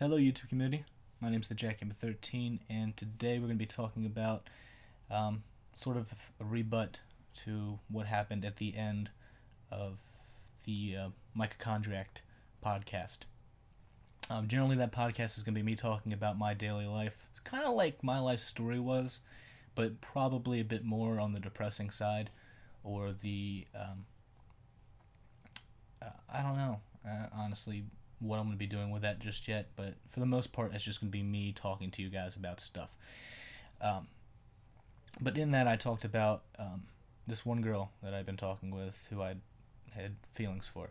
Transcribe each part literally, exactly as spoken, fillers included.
Hello YouTube community, my name is the Jack Hammer thirteen and today we're going to be talking about um, sort of a rebut to what happened at the end of the uh, Mike-ochondriac podcast. Um, generally that podcast is going to be me talking about my daily life. It's kind of like my life story was, but probably a bit more on the depressing side or the, um, uh, I don't know, uh, honestly, what I'm going to be doing with that just yet, but for the most part it's just going to be me talking to you guys about stuff. Um, but in that I talked about um, this one girl that I've been talking with who I had feelings for,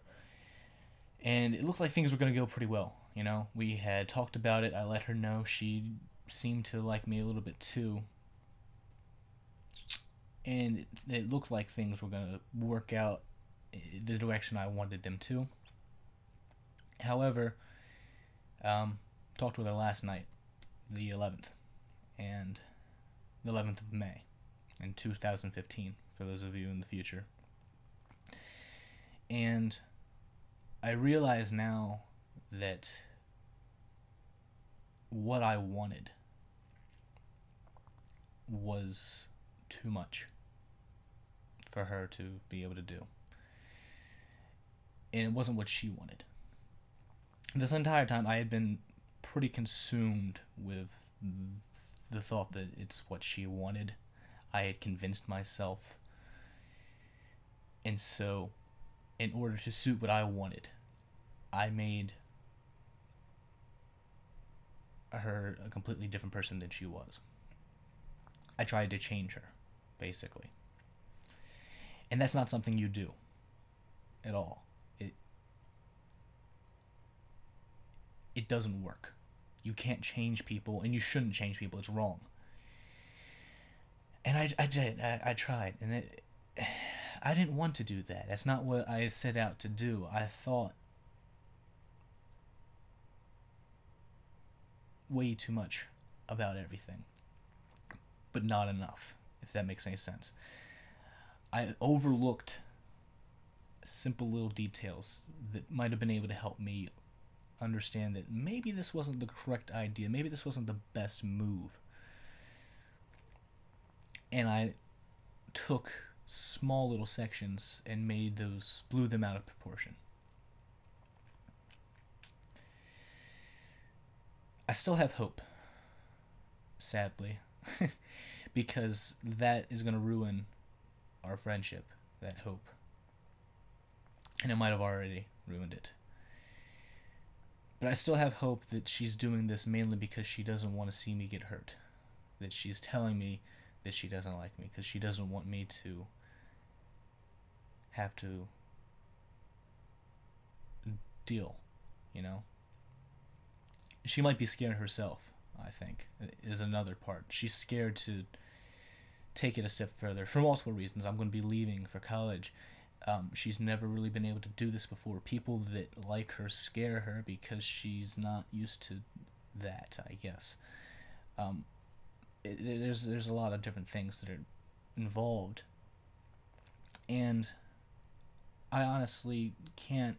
and it looked like things were going to go pretty well, you know. We had talked about it, I let her know, she seemed to like me a little bit too, and it, it looked like things were going to work out the direction I wanted them to. However, um, talked with her last night, the eleventh, and the eleventh of May, in two thousand fifteen, for those of you in the future. And I realize now that what I wanted was too much for her to be able to do, and it wasn't what she wanted. This entire time, I had been pretty consumed with the thought that it's what she wanted. I had convinced myself. And so, in order to suit what I wanted, I made her a completely different person than she was. I tried to change her, basically. And that's not something you do at all. It doesn't work. You can't change people, and you shouldn't change people. It's wrong. And I, I did. I, I tried, and it, I didn't want to do that. That's not what I set out to do. I thought way too much about everything, but not enough, if that makes any sense. I overlooked simple little details that might have been able to help me understand that maybe this wasn't the correct idea, maybe this wasn't the best move. And I took small little sections and made those, blew them out of proportion. I still have hope, sadly, because that is going to ruin our friendship, that hope. And it might have already ruined it. But I still have hope that she's doing this mainly because she doesn't want to see me get hurt. That she's telling me that she doesn't like me, because she doesn't want me to have to deal, you know? She might be scared herself, I think, is another part. She's scared to take it a step further for multiple reasons. I'm going to be leaving for college. Um, she's never really been able to do this before. People that like her scare her because she's not used to that, I guess. Um, it, there's there's a lot of different things that are involved. And I honestly can't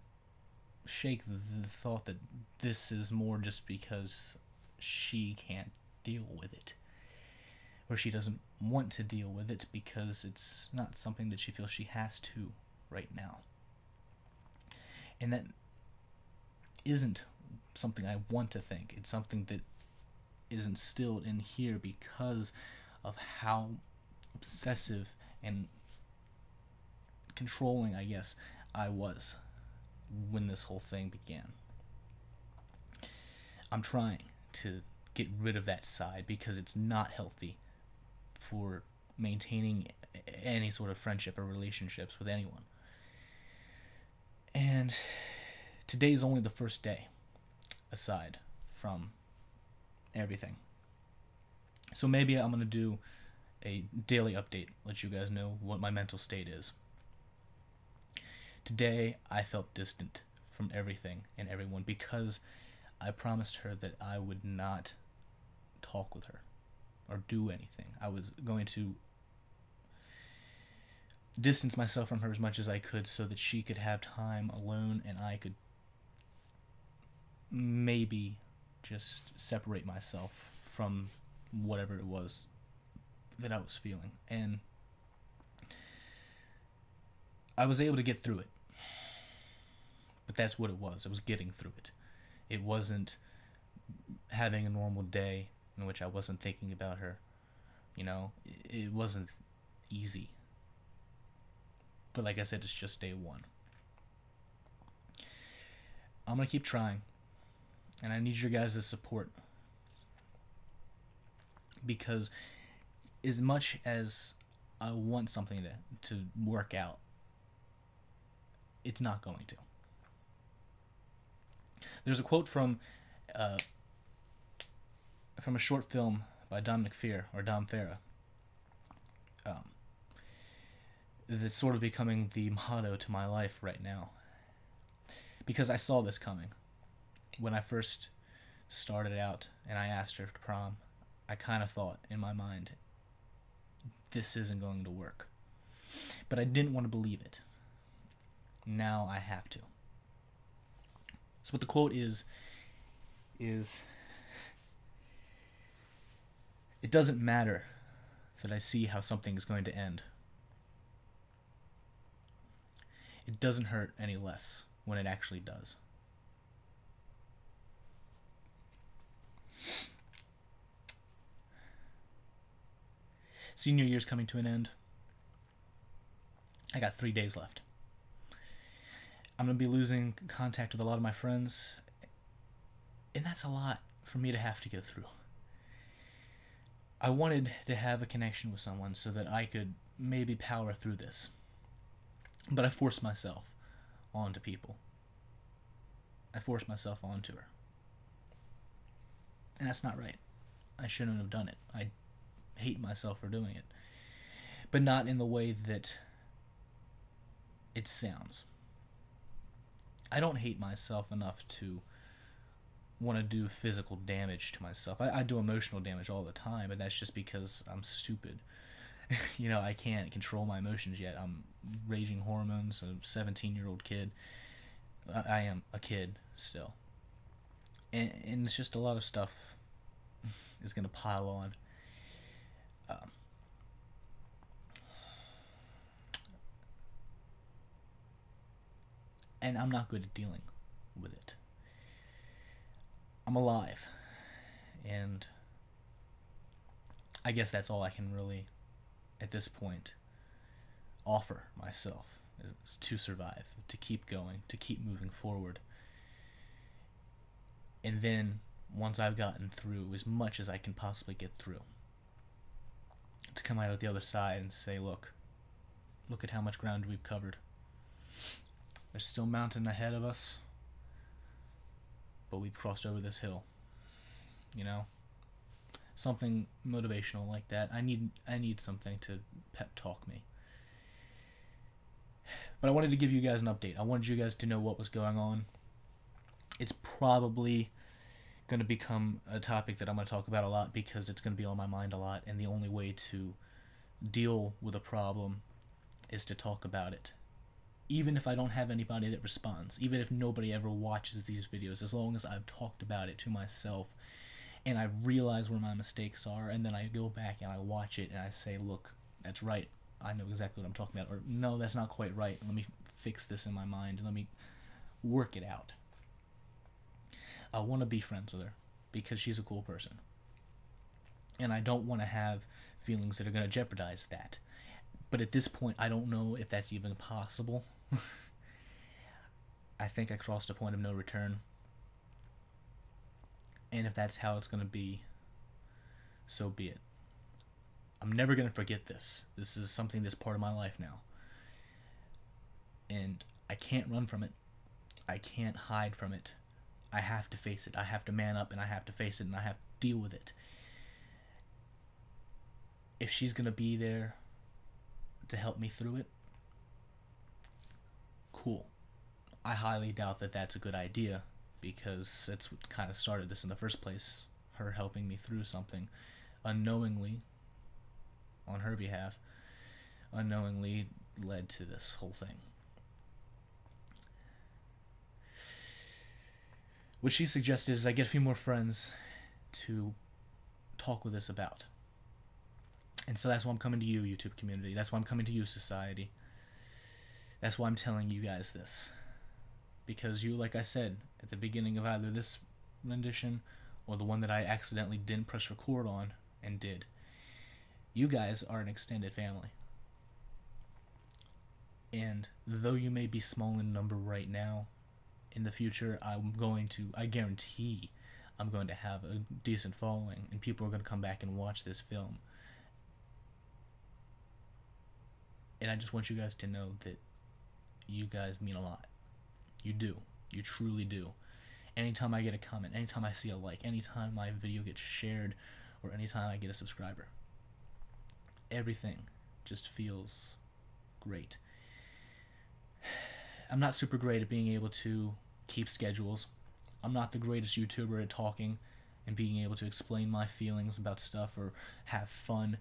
shake the thought that this is more just because she can't deal with it. Or she doesn't want to deal with it because it's not something that she feels she has to right now. And that isn't something I want to think. It's something that is instilled in here because of how obsessive and controlling, I guess, I was when this whole thing began. I'm trying to get rid of that side because it's not healthy for maintaining any sort of friendship or relationships with anyone. And today's only the first day, aside from everything. So maybe I'm going to do a daily update, let you guys know what my mental state is. Today, I felt distant from everything and everyone because I promised her that I would not talk with her or do anything. I was going to distance myself from her as much as I could so that she could have time alone and I could maybe just separate myself from whatever it was that I was feeling. And I was able to get through it. But that's what it was. I was getting through it. It wasn't having a normal day in which I wasn't thinking about her. You know, it wasn't easy. But like I said, it's just day one. I'm going to keep trying. And I need your guys' support. Because as much as I want something to, to work out, it's not going to. There's a quote from uh, from a short film by Don McFear, or Don Farah, um, that's sort of becoming the motto to my life right now. Because I saw this coming. When I first started out and I asked her to prom, I kind of thought in my mind, this isn't going to work. But I didn't want to believe it. Now I have to. So what the quote is, is, it doesn't matter that I see how something is going to end. It doesn't hurt any less when it actually does. Senior year's coming to an end. I got three days left. I'm going to be losing contact with a lot of my friends, and that's a lot for me to have to get through. I wanted to have a connection with someone so that I could maybe power through this, but I forced myself onto people. I forced myself onto her, and that's not right. I shouldn't have done it. I hate myself for doing it, but not in the way that it sounds. I don't hate myself enough to want to do physical damage to myself. I, I do emotional damage all the time, and that's just because I'm stupid. You know, I can't control my emotions yet. I'm raging hormones, a seventeen-year-old kid. I, I am a kid still. And, and it's just a lot of stuff is going to pile on. Um, And I'm not good at dealing with it. I'm alive. And I guess that's all I can really, at this point, offer myself, is to survive, to keep going, to keep moving forward. And then, once I've gotten through as much as I can possibly get through, to come out of the other side and say, look, look at how much ground we've covered. There's still a mountain ahead of us, but we've crossed over this hill, you know? Something motivational like that. I need I need something to pep talk me. But I wanted to give you guys an update. I wanted you guys to know what was going on. It's probably going to become a topic that I'm going to talk about a lot, because it's going to be on my mind a lot, and the only way to deal with a problem is to talk about it. Even if I don't have anybody that responds, even if nobody ever watches these videos, as long as I've talked about it to myself and I realize where my mistakes are, and then I go back and I watch it and I say, look, that's right, I know exactly what I'm talking about, or no, that's not quite right, let me fix this in my mind, let me work it out. I want to be friends with her because she's a cool person, and I don't want to have feelings that are going to jeopardize that. But at this point, I don't know if that's even possible. I think I crossed a point of no return. And if that's how it's going to be, so be it. I'm never going to forget this. This is something that's part of my life now. And I can't run from it. I can't hide from it. I have to face it. I have to man up, and I have to face it, and I have to deal with it. If she's going to be there to help me through it, cool. I highly doubt that that's a good idea, because that's what kind of started this in the first place, her helping me through something unknowingly on her behalf, unknowingly led to this whole thing. What she suggested is I get a few more friends to talk with us about. And so that's why I'm coming to you, YouTube community. That's why I'm coming to you, society. That's why I'm telling you guys this. Because you, like I said, at the beginning of either this rendition or the one that I accidentally didn't press record on and did, you guys are an extended family. And though you may be small in number right now, in the future, I'm going to, I guarantee I'm going to have a decent following, and people are going to come back and watch this film. And I just want you guys to know that you guys mean a lot. You do. You truly do. Anytime I get a comment, anytime I see a like, anytime my video gets shared, or anytime I get a subscriber, everything just feels great. I'm not super great at being able to keep schedules. I'm not the greatest YouTuber at talking and being able to explain my feelings about stuff or have fun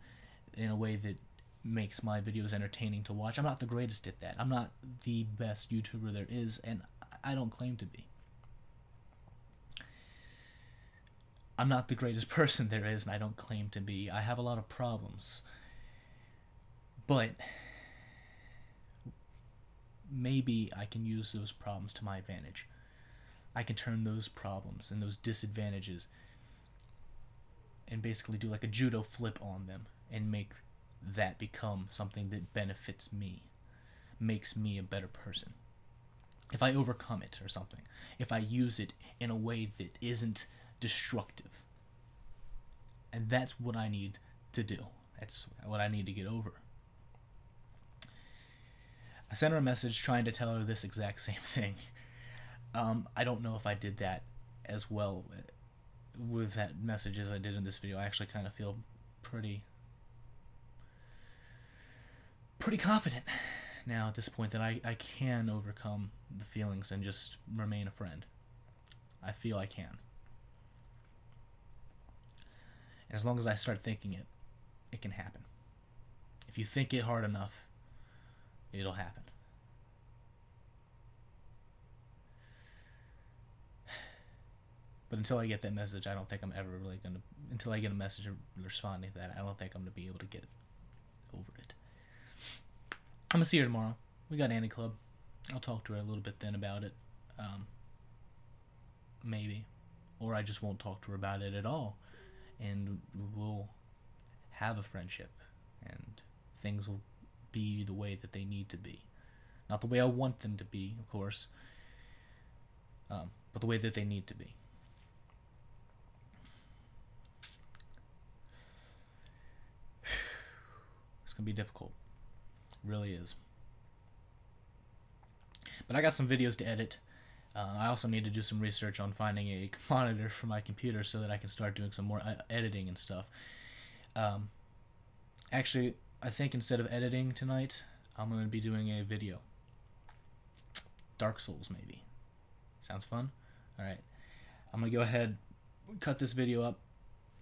in a way that makes my videos entertaining to watch. I'm not the greatest at that. I'm not the best YouTuber there is, and I don't claim to be. I'm not the greatest person there is, and I don't claim to be. I have a lot of problems. But maybe I can use those problems to my advantage. I can turn those problems and those disadvantages and basically do like a judo flip on them and make that become something that benefits me, makes me a better person. If I overcome it or something, if I use it in a way that isn't destructive. And that's what I need to do. That's what I need to get over. I sent her a message trying to tell her this exact same thing. Um, I don't know if I did that as well with that message as I did in this video. I actually kind of feel pretty... pretty confident now at this point that I, I can overcome the feelings and just remain a friend. I feel I can. And as long as I start thinking it, it can happen. If you think it hard enough, it'll happen. But until I get that message, I don't think I'm ever really going to... Until I get a message responding to that, I don't think I'm going to be able to get over it. I'm going to see her tomorrow. We got Annie Club. I'll talk to her a little bit then about it. Um, maybe. Or I just won't talk to her about it at all. And we'll have a friendship. And things will be the way that they need to be. Not the way I want them to be, of course. Um, but the way that they need to be. It's going to be difficult. Really is. But I got some videos to edit. Uh, I also need to do some research on finding a monitor for my computer so that I can start doing some more editing and stuff. Um, actually, I think instead of editing tonight, I'm going to be doing a video. Dark Souls, maybe. Sounds fun? Alright. I'm going to go ahead, cut this video up,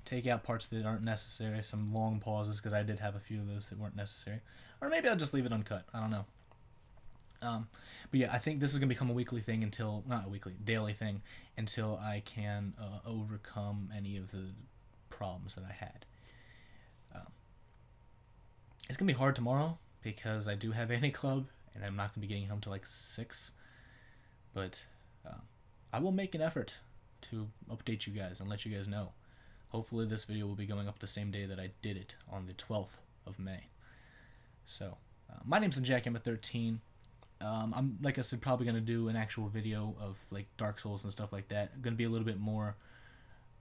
take out parts that aren't necessary, some long pauses, because I did have a few of those that weren't necessary. Or maybe I'll just leave it uncut. I don't know. Um, but yeah, I think this is going to become a weekly thing until, not a weekly, daily thing, until I can uh, overcome any of the problems that I had. Um, it's going to be hard tomorrow, because I do have Annie Club, and I'm not going to be getting home till like six. But um, I will make an effort to update you guys and let you guys know. Hopefully this video will be going up the same day that I did it, on the twelfth of May. So, uh, my name's the Jack Hammer thirteen. Um, I'm, like I said, probably going to do an actual video of, like, Dark Souls and stuff like that. I'm going to be a little bit more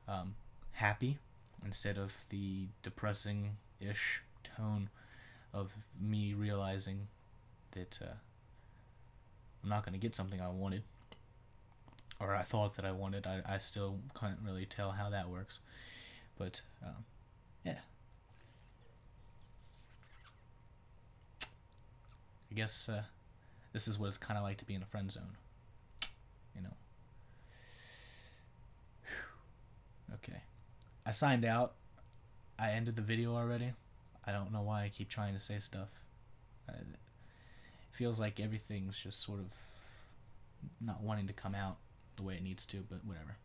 um, happy instead of the depressing-ish tone of me realizing that uh, I'm not going to get something I wanted. Or I thought that I wanted. I, I still can't really tell how that works. But, um, yeah. I guess uh, this is what it's kind of like to be in a friend zone. You know. Whew. Okay. I signed out. I ended the video already. I don't know why I keep trying to say stuff. I, it feels like everything's just sort of not wanting to come out. the way it needs to, but whatever.